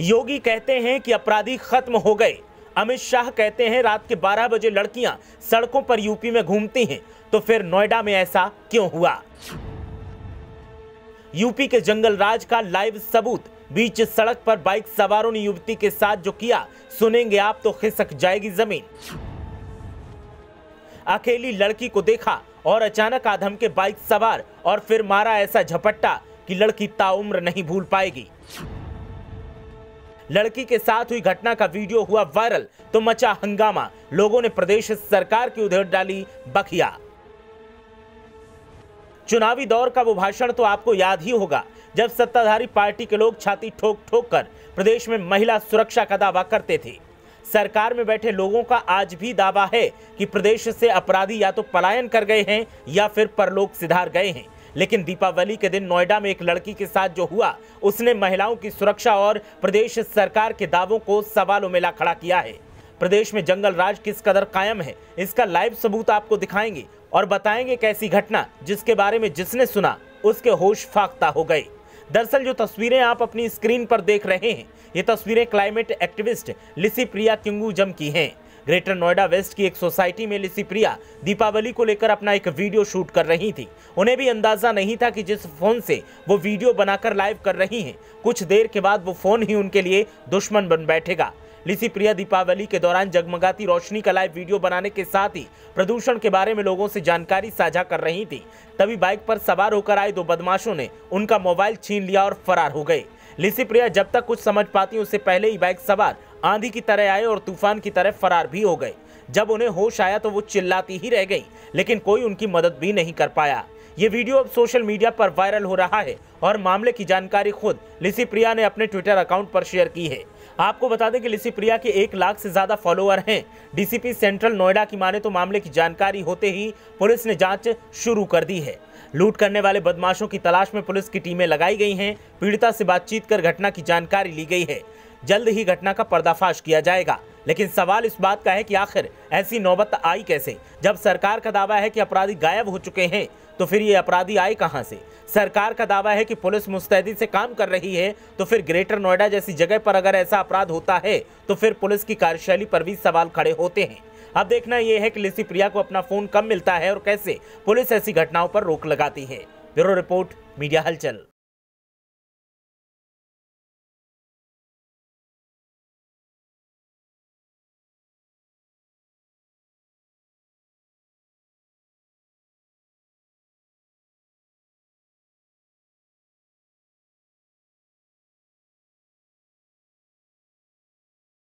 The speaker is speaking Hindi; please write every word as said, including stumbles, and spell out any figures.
योगी कहते हैं कि अपराधी खत्म हो गए। अमित शाह कहते हैं रात के बारह बजे लड़कियां सड़कों पर यूपी में घूमती हैं, तो फिर नोएडा में ऐसा क्यों हुआ? यूपी के जंगल राज का लाइव सबूत। बीच सड़क पर बाइक सवारों ने युवती के साथ जो किया सुनेंगे आप तो खिसक जाएगी जमीन। अकेली लड़की को देखा और अचानक आधम के बाइक सवार और फिर मारा ऐसा झपट्टा कि लड़की ताउम्र नहीं भूल पाएगी। लड़की के साथ हुई घटना का वीडियो हुआ वायरल तो मचा हंगामा, लोगों ने प्रदेश सरकार की उधेड़ डाली बखिया। चुनावी दौर का वो भाषण तो आपको याद ही होगा जब सत्ताधारी पार्टी के लोग छाती ठोक ठोक कर प्रदेश में महिला सुरक्षा का दावा करते थे। सरकार में बैठे लोगों का आज भी दावा है कि प्रदेश से अपराधी या तो पलायन कर गए हैं या फिर परलोक सिधार गए हैं। लेकिन दीपावली के दिन नोएडा में एक लड़की के साथ जो हुआ उसने महिलाओं की सुरक्षा और प्रदेश सरकार के दावों को सवालों में ला खड़ा किया है। प्रदेश में जंगल राज किस कदर कायम है इसका लाइव सबूत आपको दिखाएंगे और बताएंगे कैसी घटना जिसके बारे में जिसने सुना उसके होश फाख्ता हो गए। दरअसल जो तस्वीरें आप अपनी स्क्रीन पर देख रहे हैं ये तस्वीरें क्लाइमेट एक्टिविस्ट लिसिप्रिया किंगूजम की हैं। ग्रेटर नोएडा वेस्ट की एक सोसाइटी में लिसिप्रिया दीपावली को लेकर अपना एक वीडियो शूट कर रही थी। उन्हें भी अंदाजा नहीं था कि जिस फोन से वो वीडियो बनाकर लाइव कर रही हैं कुछ देर के बाद वो फोन ही उनके लिए दुश्मन बन बैठेगा। लिसिप्रिया दीपावली के दौरान जगमगाती रोशनी का लाइव वीडियो बनाने के साथ ही प्रदूषण के बारे में लोगों से जानकारी साझा कर रही थी। तभी बाइक पर सवार होकर आए दो बदमाशों ने उनका मोबाइल छीन लिया और फरार हो गए। लिसिप्रिया जब तक कुछ समझ पाती उससे पहले ही बाइक सवार आंधी की तरह आए और तूफान की तरह फरार भी हो गए। जब उन्हें होश आया तो वो चिल्लाती ही रह गई लेकिन कोई उनकी मदद भी नहीं कर पाया। ये वीडियो अब सोशल मीडिया पर वायरल हो रहा है और मामले की जानकारी खुद लिसिप्रिया ने अपने ट्विटर अकाउंट पर शेयर की है। आपको बता दें कि लिसिप्रिया के एक लाख से ज्यादा फॉलोअर हैं। डीसीपी सेंट्रल नोएडा की माने तो मामले की जानकारी होते ही पुलिस ने जांच शुरू कर दी है। लूट करने वाले बदमाशों की तलाश में पुलिस की टीमें लगाई गई हैं। पीड़िता से बातचीत कर घटना की जानकारी ली गई है। जल्द ही घटना का पर्दाफाश किया जाएगा। लेकिन सवाल इस बात का है कि आखिर ऐसी नौबत आई कैसे? जब सरकार का दावा है कि अपराधी गायब हो चुके हैं तो फिर ये अपराधी आए कहां से? सरकार का दावा है कि पुलिस मुस्तैदी से काम कर रही है तो फिर ग्रेटर नोएडा जैसी जगह पर अगर ऐसा अपराध होता है तो फिर पुलिस की कार्यशैली पर भी सवाल खड़े होते हैं। अब देखना यह है कि लिसिप्रिया को अपना फोन कब मिलता है और कैसे पुलिस ऐसी घटनाओं पर रोक लगाती है। ब्यूरो रिपोर्ट, मीडिया हलचल।